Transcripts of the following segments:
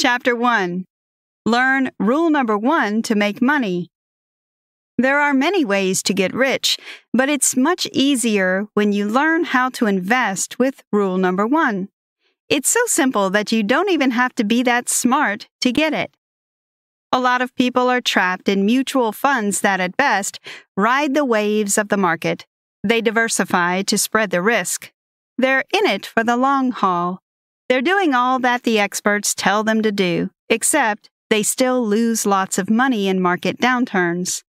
Chapter 1. Learn Rule Number 1 to Make Money. There are many ways to get rich, but it's much easier when you learn how to invest with Rule Number 1. It's so simple that you don't even have to be that smart to get it. A lot of people are trapped in mutual funds that, at best, ride the waves of the market. They diversify to spread the risk. They're in it for the long haul. They're doing all that the experts tell them to do, except they still lose lots of money in market downturns.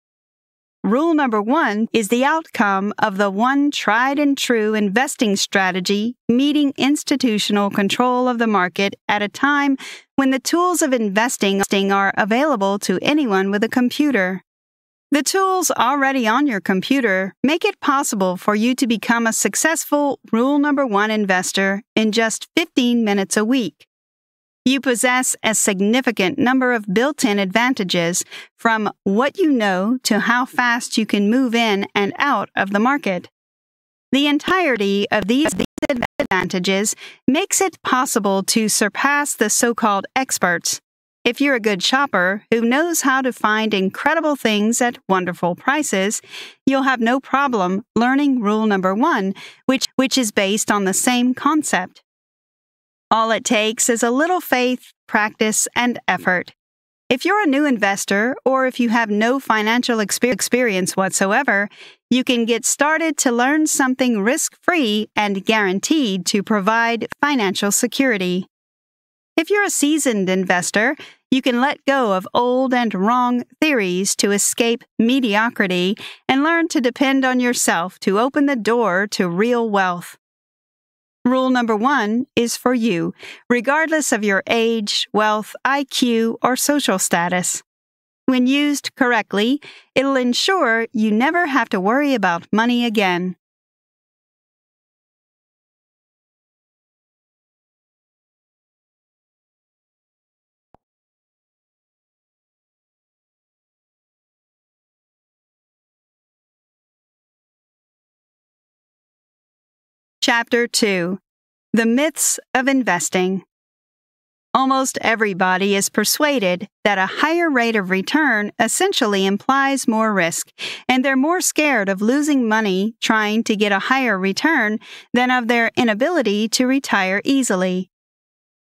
Rule number 1 is the outcome of the one tried and true investing strategy meeting institutional control of the market at a time when the tools of investing are available to anyone with a computer. The tools already on your computer make it possible for you to become a successful Rule Number 1 investor in just 15 minutes a week. You possess a significant number of built-in advantages, from what you know to how fast you can move in and out of the market. The entirety of these advantages makes it possible to surpass the so-called experts. If you're a good shopper who knows how to find incredible things at wonderful prices, you'll have no problem learning Rule Number 1, which is based on the same concept. All it takes is a little faith, practice, and effort. If you're a new investor, or if you have no financial experience whatsoever, you can get started to learn something risk-free and guaranteed to provide financial security. If you're a seasoned investor, you can let go of old and wrong theories to escape mediocrity and learn to depend on yourself to open the door to real wealth. Rule number 1 is for you, regardless of your age, wealth, IQ, or social status. When used correctly, it'll ensure you never have to worry about money again. Chapter 2. The Myths of Investing. Almost everybody is persuaded that a higher rate of return essentially implies more risk, and they're more scared of losing money trying to get a higher return than of their inability to retire easily.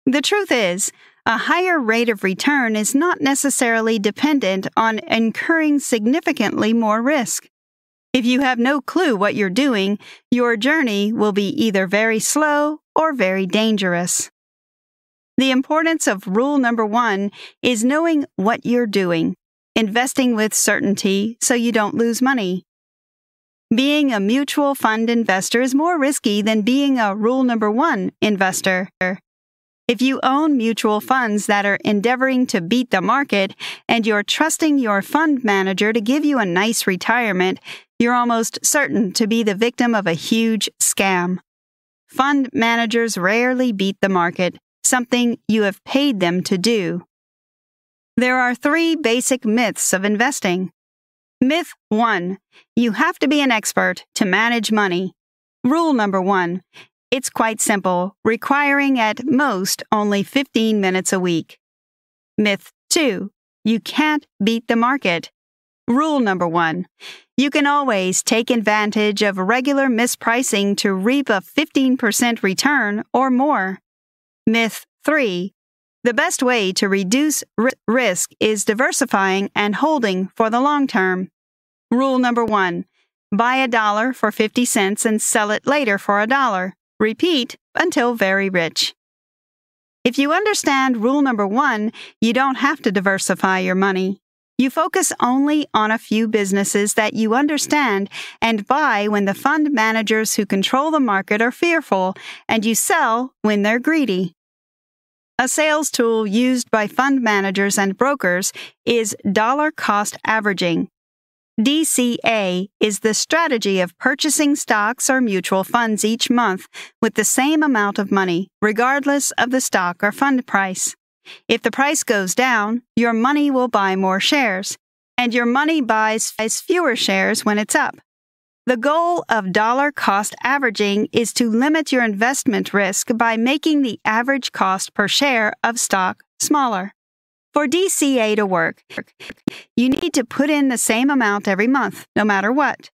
The truth is, a higher rate of return is not necessarily dependent on incurring significantly more risk. If you have no clue what you're doing, your journey will be either very slow or very dangerous. The importance of Rule Number 1 is knowing what you're doing, investing with certainty so you don't lose money. Being a mutual fund investor is more risky than being a Rule Number 1 investor. If you own mutual funds that are endeavoring to beat the market and you're trusting your fund manager to give you a nice retirement, you're almost certain to be the victim of a huge scam. Fund managers rarely beat the market, something you have paid them to do. There are 3 basic myths of investing. Myth 1. You have to be an expert to manage money. Rule number 1. It's quite simple, requiring at most only 15 minutes a week. Myth 2. You can't beat the market. Rule number 1. You can always take advantage of regular mispricing to reap a 15% return or more. Myth 3. The best way to reduce risk is diversifying and holding for the long term. Rule number 1. Buy $1 for 50 cents and sell it later for $1. Repeat until very rich. If you understand Rule Number 1, you don't have to diversify your money. You focus only on a few businesses that you understand and buy when the fund managers who control the market are fearful, and you sell when they're greedy. A sales tool used by fund managers and brokers is dollar cost averaging. DCA is the strategy of purchasing stocks or mutual funds each month with the same amount of money, regardless of the stock or fund price. If the price goes down, your money will buy more shares, and your money buys fewer shares when it's up. The goal of dollar cost averaging is to limit your investment risk by making the average cost per share of stock smaller. For DCA to work, you need to put in the same amount every month, no matter what.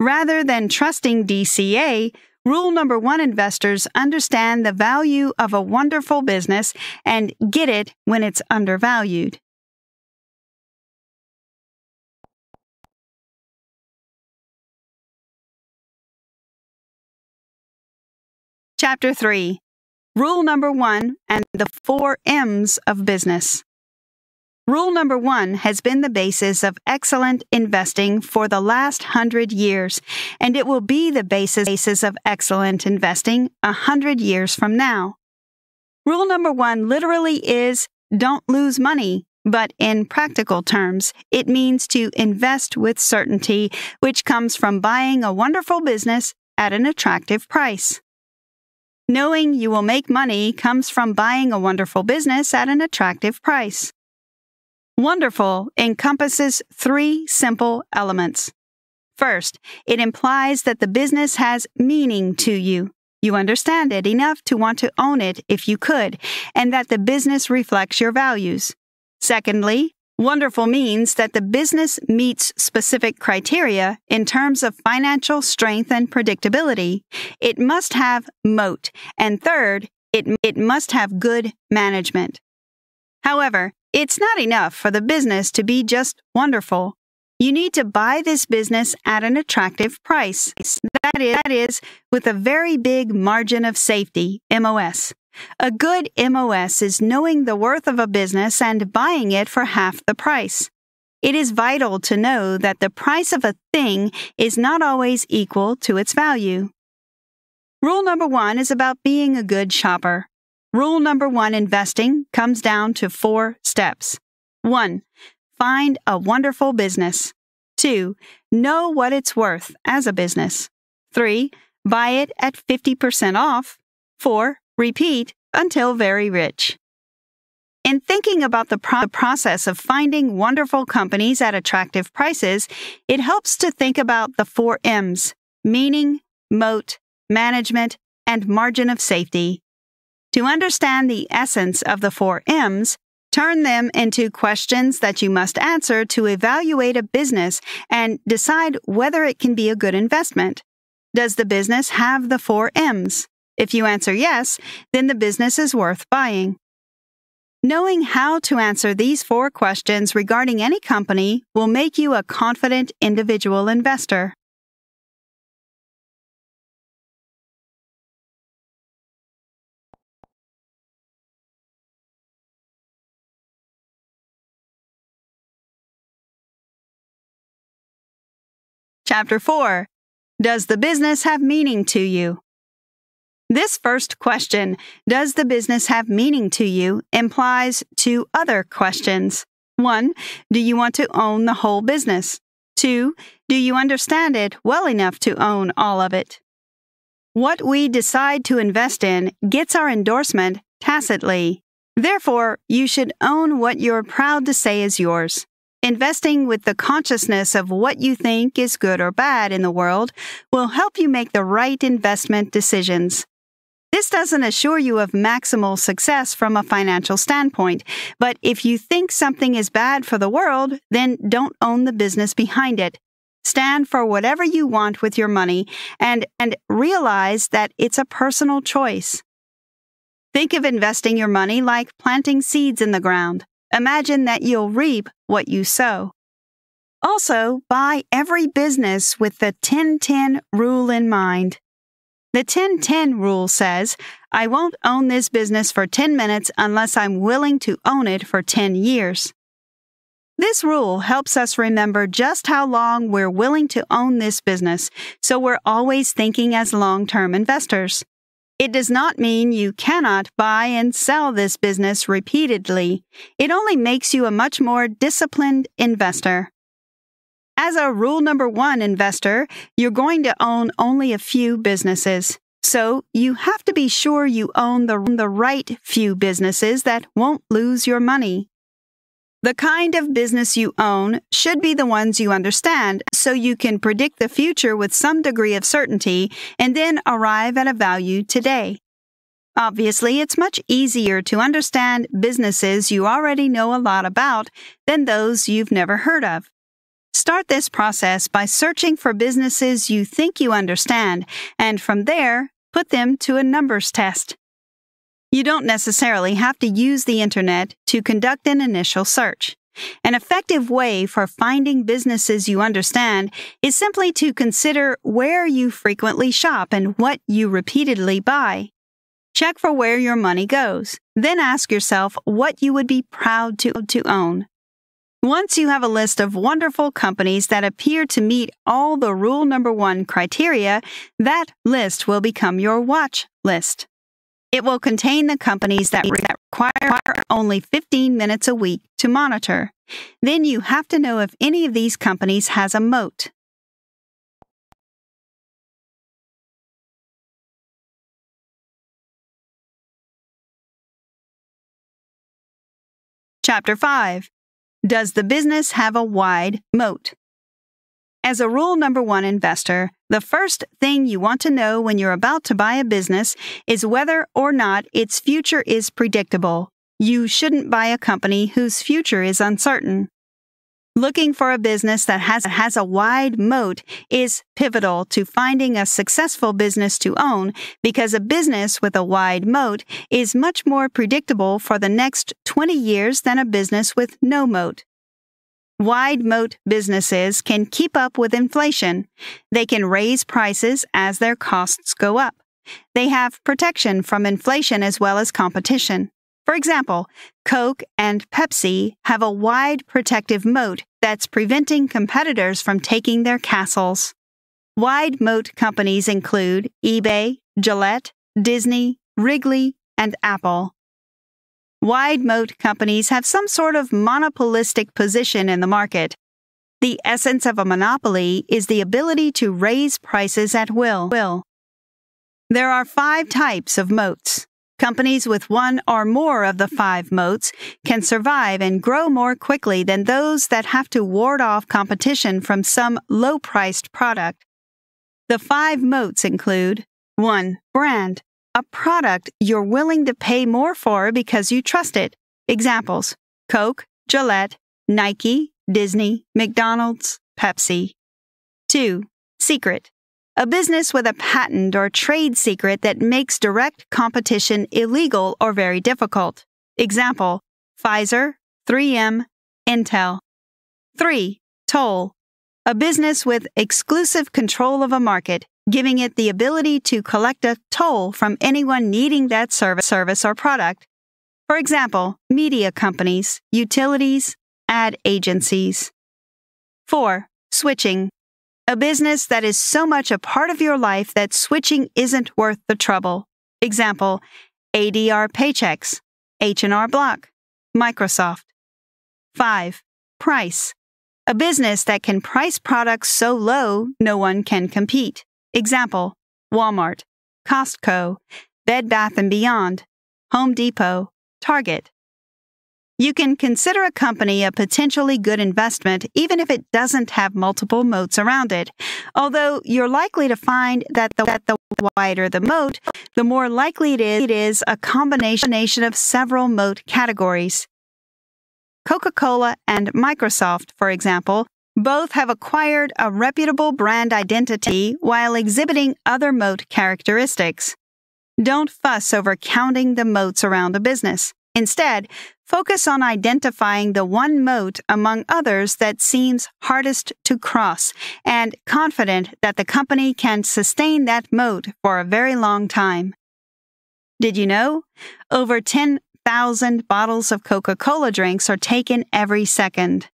Rather than trusting DCA, rule number 1 investors understand the value of a wonderful business and get it when it's undervalued. Chapter 3. Rule number 1 and the 4 M's of business. Rule number 1 has been the basis of excellent investing for the last 100 years, and it will be the basis of excellent investing 100 years from now. Rule number 1 literally is don't lose money, but in practical terms, it means to invest with certainty, which comes from buying a wonderful business at an attractive price. Knowing you will make money comes from buying a wonderful business at an attractive price. Wonderful encompasses 3 simple elements. First, it implies that the business has meaning to you. You understand it enough to want to own it if you could, and that the business reflects your values. Secondly, wonderful means that the business meets specific criteria in terms of financial strength and predictability. It must have moat. And third, it must have good management. However, it's not enough for the business to be just wonderful. You need to buy this business at an attractive price. That is, with a very big margin of safety, MOS. A good MOS is knowing the worth of a business and buying it for half the price. It is vital to know that the price of a thing is not always equal to its value. Rule number 1 is about being a good shopper. Rule number 1 investing comes down to 4 steps. 1. Find a wonderful business. 2. Know what it's worth as a business. 3. Buy it at 50% off. 4. Repeat until very rich. In thinking about the process of finding wonderful companies at attractive prices, it helps to think about the 4 M's: meaning, moat, management, and margin of safety. To understand the essence of the 4 M's, turn them into questions that you must answer to evaluate a business and decide whether it can be a good investment. Does the business have the 4 M's? If you answer yes, then the business is worth buying. Knowing how to answer these 4 questions regarding any company will make you a confident individual investor. Chapter 4. Does the business have meaning to you? This first question, does the business have meaning to you, implies 2 other questions. 1. Do you want to own the whole business? 2. Do you understand it well enough to own all of it? What we decide to invest in gets our endorsement tacitly. Therefore, you should own what you're proud to say is yours. Investing with the consciousness of what you think is good or bad in the world will help you make the right investment decisions. This doesn't assure you of maximal success from a financial standpoint, but if you think something is bad for the world, then don't own the business behind it. Stand for whatever you want with your money and realize that it's a personal choice. Think of investing your money like planting seeds in the ground. Imagine that you'll reap what you sow. Also, buy every business with the 10-10 rule in mind. The 10-10 rule says, I won't own this business for 10 minutes unless I'm willing to own it for 10 years. This rule helps us remember just how long we're willing to own this business, so we're always thinking as long-term investors. It does not mean you cannot buy and sell this business repeatedly. It only makes you a much more disciplined investor. As a rule number 1 investor, you're going to own only a few businesses. So you have to be sure you own the right few businesses that won't lose your money. The kind of business you own should be the ones you understand so you can predict the future with some degree of certainty and then arrive at a value today. Obviously, it's much easier to understand businesses you already know a lot about than those you've never heard of. Start this process by searching for businesses you think you understand, and from there, put them to a numbers test. You don't necessarily have to use the internet to conduct an initial search. An effective way for finding businesses you understand is simply to consider where you frequently shop and what you repeatedly buy. Check for where your money goes, then ask yourself what you would be proud to own. Once you have a list of wonderful companies that appear to meet all the Rule No. 1 criteria, that list will become your watch list. It will contain the companies that require only 15 minutes a week to monitor. Then you have to know if any of these companies has a moat. Chapter 5. Does the business have a wide moat? As a Rule No. 1 investor, the first thing you want to know when you're about to buy a business is whether or not its future is predictable. You shouldn't buy a company whose future is uncertain. Looking for a business that has a wide moat is pivotal to finding a successful business to own, because a business with a wide moat is much more predictable for the next 20 years than a business with no moat. Wide moat businesses can keep up with inflation. They can raise prices as their costs go up. They have protection from inflation as well as competition. For example, Coke and Pepsi have a wide protective moat that's preventing competitors from taking their castles. Wide moat companies include eBay, Gillette, Disney, Wrigley, and Apple. Wide moat companies have some sort of monopolistic position in the market. The essence of a monopoly is the ability to raise prices at will. There are 5 types of moats. Companies with one or more of the 5 moats can survive and grow more quickly than those that have to ward off competition from some low-priced product. The 5 moats include 1. Brand. A product you're willing to pay more for because you trust it. Examples: Coke, Gillette, Nike, Disney, McDonald's, Pepsi. 2. Secret. A business with a patent or trade secret that makes direct competition illegal or very difficult. Example: Pfizer, 3M, Intel. 3. Toll. A business with exclusive control of a market, giving it the ability to collect a toll from anyone needing that service or product. For example, media companies, utilities, ad agencies. 4. Switching. A business that is so much a part of your life that switching isn't worth the trouble. Example, ADR Paychex, H&R Block, Microsoft. 5. Price. A business that can price products so low no one can compete. Example, Walmart, Costco, Bed Bath & Beyond, Home Depot, Target. You can consider a company a potentially good investment even if it doesn't have multiple moats around it, although you're likely to find that the wider the moat, the more likely it is a combination of several moat categories. Coca-Cola and Microsoft, for example, both have acquired a reputable brand identity while exhibiting other moat characteristics. Don't fuss over counting the moats around a business. Instead, focus on identifying the one moat among others that seems hardest to cross, and confident that the company can sustain that moat for a very long time. Did you know? Over 10,000 bottles of Coca-Cola drinks are taken every second.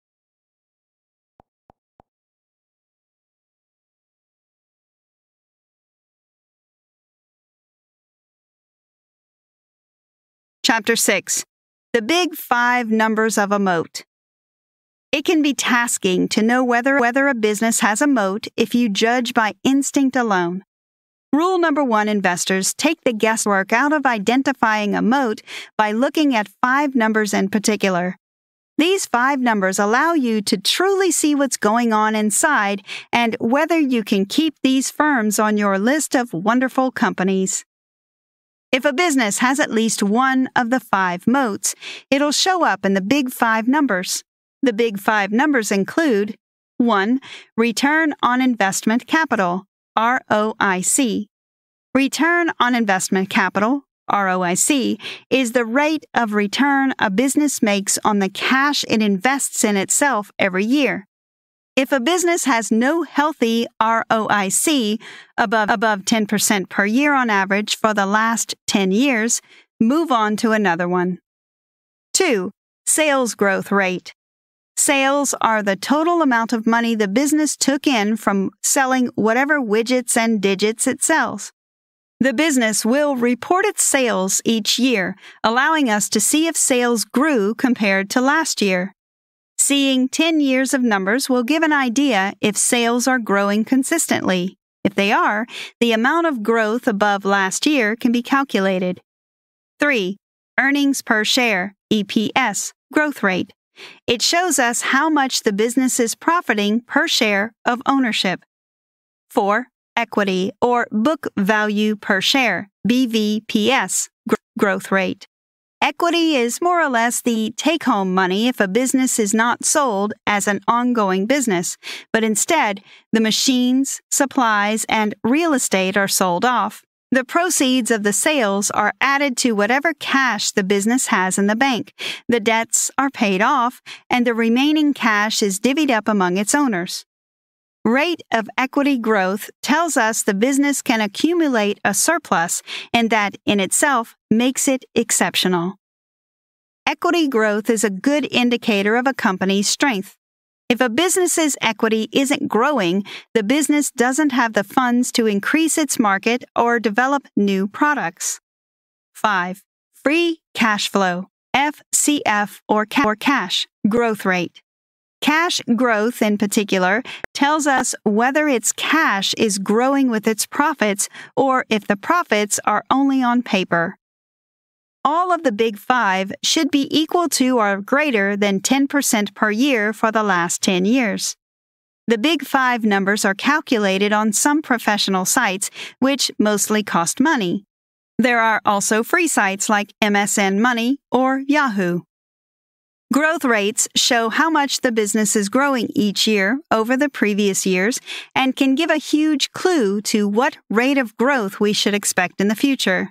Chapter 6. The Big 5 Numbers of a Moat. It can be tasking to know whether a business has a moat if you judge by instinct alone. Rule No. 1 investors take the guesswork out of identifying a moat by looking at 5 numbers in particular. These 5 numbers allow you to truly see what's going on inside and whether you can keep these firms on your list of wonderful companies. If a business has at least one of the 5 moats, it'll show up in the Big 5 numbers. The Big 5 numbers include 1. Return on Investment Capital, ROIC. Return on Investment Capital, ROIC, is the rate of return a business makes on the cash it invests in itself every year. If a business has no healthy ROIC above 10% per year on average for the last 10 years, move on to another one. 2. Sales growth rate. Sales are the total amount of money the business took in from selling whatever widgets and digits it sells. The business will report its sales each year, allowing us to see if sales grew compared to last year. Seeing 10 years of numbers will give an idea if sales are growing consistently. If they are, the amount of growth above last year can be calculated. 3. Earnings per share, EPS, growth rate. It shows us how much the business is profiting per share of ownership. 4. Equity or book value per share, BVPS, growth rate. Equity is more or less the take-home money if a business is not sold as an ongoing business, but instead the machines, supplies, and real estate are sold off. The proceeds of the sales are added to whatever cash the business has in the bank. The debts are paid off, and the remaining cash is divvied up among its owners. Rate of equity growth tells us the business can accumulate a surplus, and that in itself makes it exceptional. Equity growth is a good indicator of a company's strength. If a business's equity isn't growing, the business doesn't have the funds to increase its market or develop new products. 5. Free cash flow, FCF or cash growth rate. Cash growth, in particular, tells us whether its cash is growing with its profits or if the profits are only on paper. All of the Big 5 should be equal to or greater than 10% per year for the last 10 years. The Big 5 numbers are calculated on some professional sites, which mostly cost money. There are also free sites like MSN Money or Yahoo. Growth rates show how much the business is growing each year over the previous years and can give a huge clue to what rate of growth we should expect in the future.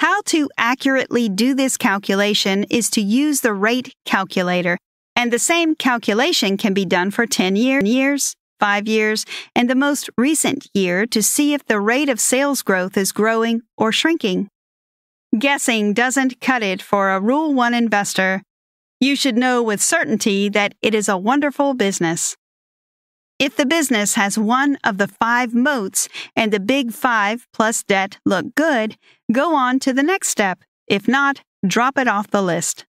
How to accurately do this calculation is to use the rate calculator, and the same calculation can be done for 10 years, 5 years, and the most recent year to see if the rate of sales growth is growing or shrinking. Guessing doesn't cut it for a Rule 1 investor. You should know with certainty that it is a wonderful business. If the business has one of the 5 moats and the Big 5 plus debt look good, go on to the next step. If not, drop it off the list.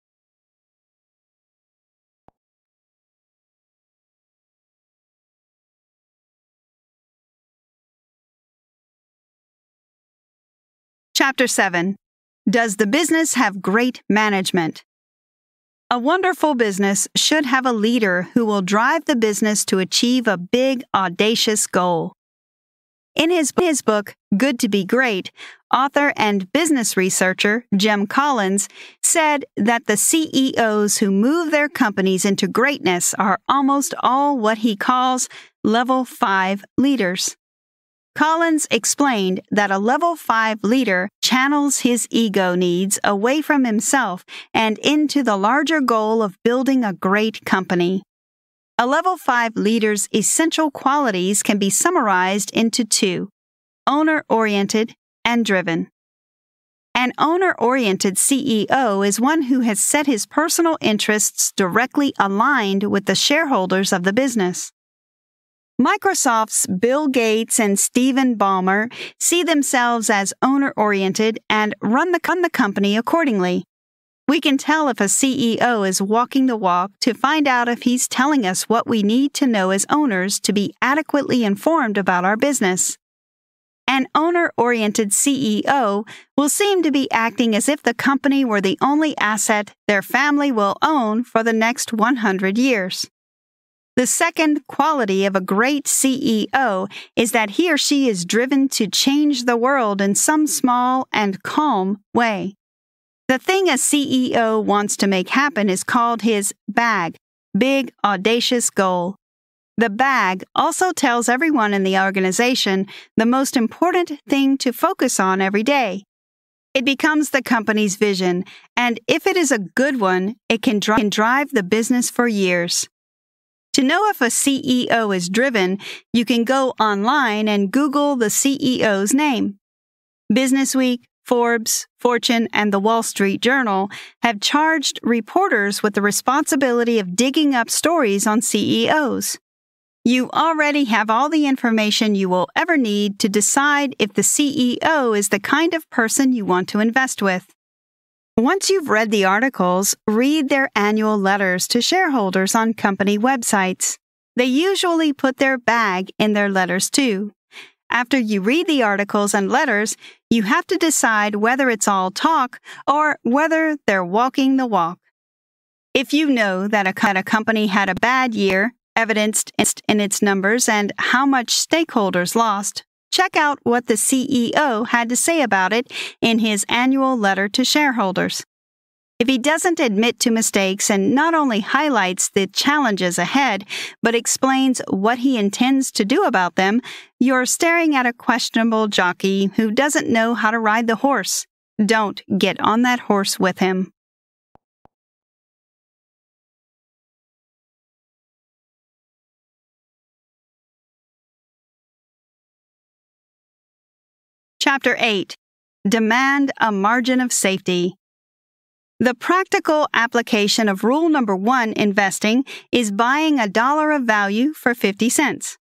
Chapter 7. Does the business have great management? A wonderful business should have a leader who will drive the business to achieve a big, audacious goal. In his book, Good to Be Great, author and business researcher Jim Collins said that the CEOs who move their companies into greatness are almost all what he calls Level 5 leaders. Collins explained that a Level 5 leader channels his ego needs away from himself and into the larger goal of building a great company. A Level 5 leader's essential qualities can be summarized into 2: owner-oriented and driven. An owner-oriented CEO is one who has set his personal interests directly aligned with the shareholders of the business. Microsoft's Bill Gates and Stephen Ballmer see themselves as owner-oriented and run the company accordingly. We can tell if a CEO is walking the walk to find out if he's telling us what we need to know as owners to be adequately informed about our business. an owner-oriented CEO will seem to be acting as if the company were the only asset their family will own for the next 100 years. The second quality of a great CEO is that he or she is driven to change the world in some small and calm way. The thing a CEO wants to make happen is called his BAG, Big Audacious Goal. The BAG also tells everyone in the organization the most important thing to focus on every day. It becomes the company's vision, and if it is a good one, it can drive the business for years. To know if a CEO is driven, you can go online and Google the CEO's name. Businessweek, Forbes, Fortune, and the Wall Street Journal have charged reporters with the responsibility of digging up stories on CEOs. You already have all the information you will ever need to decide if the CEO is the kind of person you want to invest with. Once you've read the articles, read their annual letters to shareholders on company websites. They usually put their BAG in their letters too. After you read the articles and letters, you have to decide whether it's all talk or whether they're walking the walk. If you know that a company had a bad year, evidenced in its numbers and how much stakeholders lost, check out what the CEO had to say about it in his annual letter to shareholders. If he doesn't admit to mistakes and not only highlights the challenges ahead, but explains what he intends to do about them, you're staring at a questionable jockey who doesn't know how to ride the horse. Don't get on that horse with him. Chapter 8. Demand a Margin of Safety. The practical application of rule number 1 investing is buying $1 of value for 50 cents.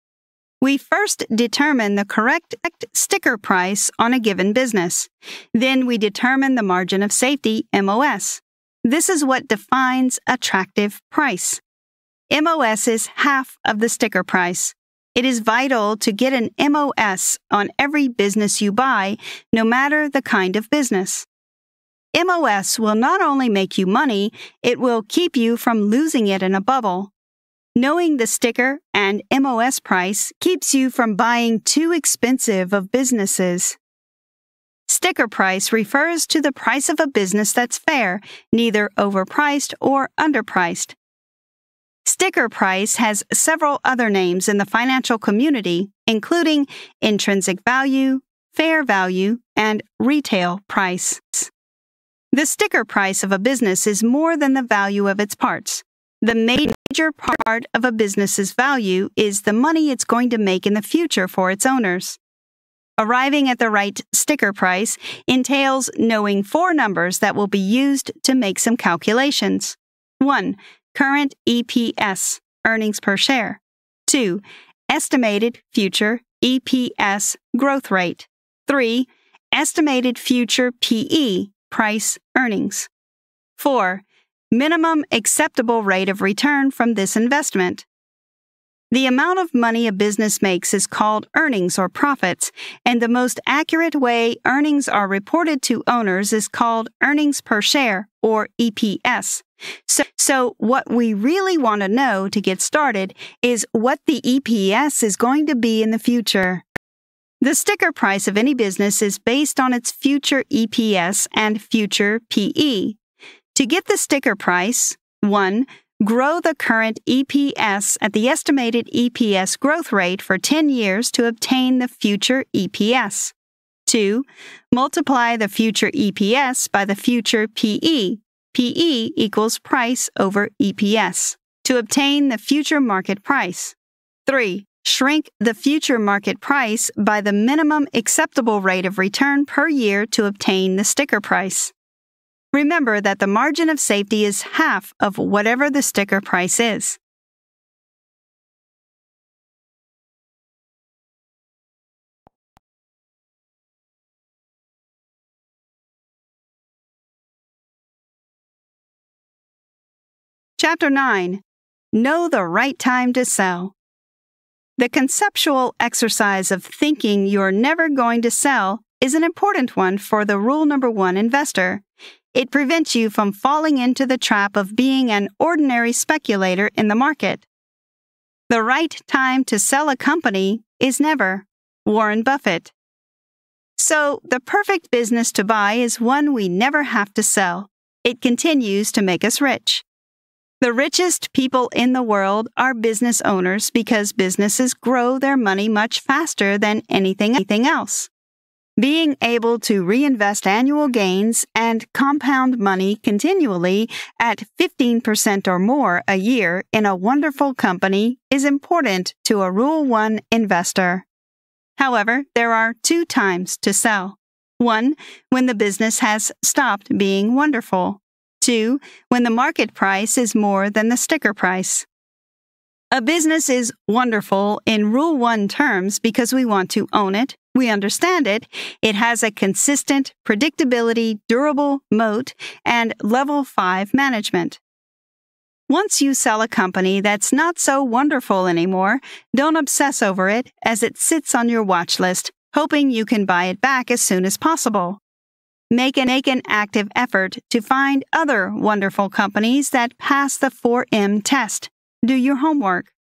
We first determine the correct sticker price on a given business. Then we determine the margin of safety, MOS. This is what defines attractive price. MOS is half of the sticker price. It is vital to get an MOS on every business you buy, no matter the kind of business. MOS will not only make you money, it will keep you from losing it in a bubble. Knowing the sticker and MOS price keeps you from buying too expensive of businesses. Sticker price refers to the price of a business that's fair, neither overpriced or underpriced. Sticker price has several other names in the financial community, including intrinsic value, fair value, and retail price. The sticker price of a business is more than the value of its parts. The major part of a business's value is the money it's going to make in the future for its owners. Arriving at the right sticker price entails knowing 4 numbers that will be used to make some calculations. 1. Current EPS, earnings per share. 2. Estimated future EPS growth rate. 3. Estimated future PE, price earnings. 4. Minimum acceptable rate of return from this investment. The amount of money a business makes is called earnings or profits, and the most accurate way earnings are reported to owners is called earnings per share, or EPS. So what we really want to know to get started is what the EPS is going to be in the future. The sticker price of any business is based on its future EPS and future PE. To get the sticker price, 1. Grow the current EPS at the estimated EPS growth rate for 10 years to obtain the future EPS. 2. Multiply the future EPS by the future PE. PE equals price over EPS to obtain the future market price. 3. Shrink the future market price by the minimum acceptable rate of return per year to obtain the sticker price. Remember that the margin of safety is half of whatever the sticker price is. Chapter 9. Know the right time to sell. The conceptual exercise of thinking you're never going to sell is an important one for the rule number 1 investor. It prevents you from falling into the trap of being an ordinary speculator in the market. The right time to sell a company is never. Warren Buffett. So, the perfect business to buy is one we never have to sell. It continues to make us rich. The richest people in the world are business owners because businesses grow their money much faster than anything else. Being able to reinvest annual gains and compound money continually at 15% or more a year in a wonderful company is important to a Rule 1 investor. However, there are 2 times to sell. 1, when the business has stopped being wonderful. 2, when the market price is more than the sticker price. A business is wonderful in Rule 1 terms because we want to own it, we understand it, it has a consistent, predictability, durable moat, and level 5 management. Once you sell a company that's not so wonderful anymore, don't obsess over it as it sits on your watch list, hoping you can buy it back as soon as possible. Make an active effort to find other wonderful companies that pass the 4M test. Do your homework.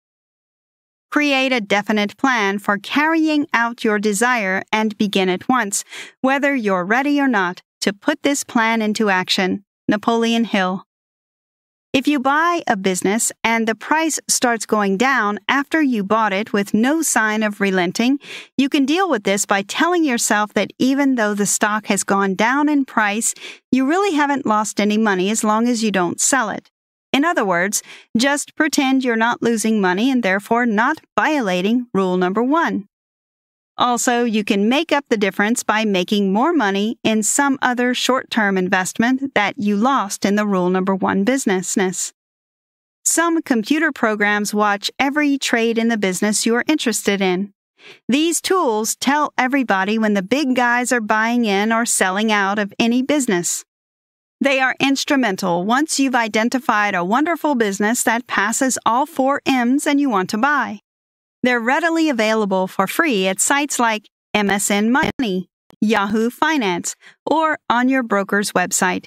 Create a definite plan for carrying out your desire and begin at once, whether you're ready or not, to put this plan into action. Napoleon Hill. If you buy a business and the price starts going down after you bought it with no sign of relenting, you can deal with this by telling yourself that even though the stock has gone down in price, you really haven't lost any money as long as you don't sell it. In other words, just pretend you're not losing money and therefore not violating Rule number 1. Also, you can make up the difference by making more money in some other short-term investment that you lost in the Rule number 1 business. Some computer programs watch every trade in the business you are interested in. These tools tell everybody when the big guys are buying in or selling out of any business. They are instrumental once you've identified a wonderful business that passes all 4 M's and you want to buy. They're readily available for free at sites like MSN Money, Yahoo Finance, or on your broker's website.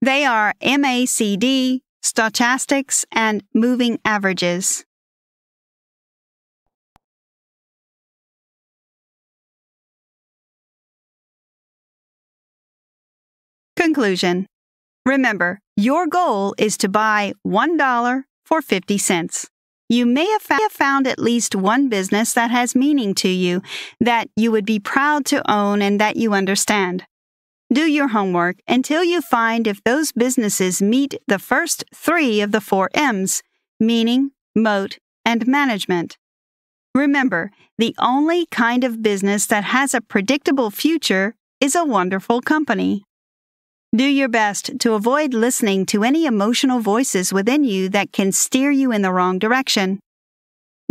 They are MACD, stochastics, and moving averages. Conclusion. Remember, your goal is to buy $1 for 50 cents. You may have found at least one business that has meaning to you, that you would be proud to own and that you understand. Do your homework until you find if those businesses meet the first 3 of the 4 M's, meaning, moat, and management. Remember, the only kind of business that has a predictable future is a wonderful company. Do your best to avoid listening to any emotional voices within you that can steer you in the wrong direction.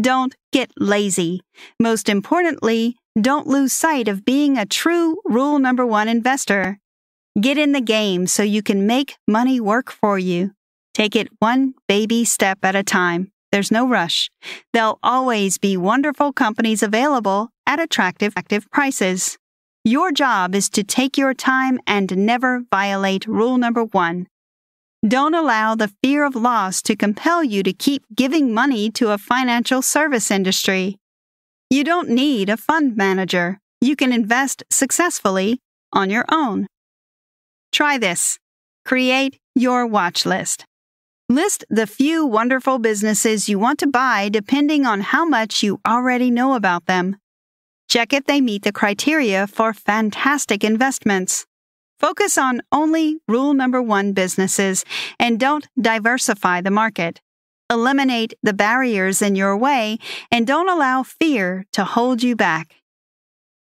Don't get lazy. Most importantly, don't lose sight of being a true Rule number 1 investor. Get in the game so you can make money work for you. Take it one baby step at a time. There's no rush. There'll always be wonderful companies available at attractive prices. Your job is to take your time and never violate Rule number 1. Don't allow the fear of loss to compel you to keep giving money to a financial service industry. You don't need a fund manager. You can invest successfully on your own. Try this. Create your watch list. List the few wonderful businesses you want to buy depending on how much you already know about them. Check if they meet the criteria for fantastic investments. Focus on only Rule number 1 businesses and don't diversify the market. Eliminate the barriers in your way and don't allow fear to hold you back.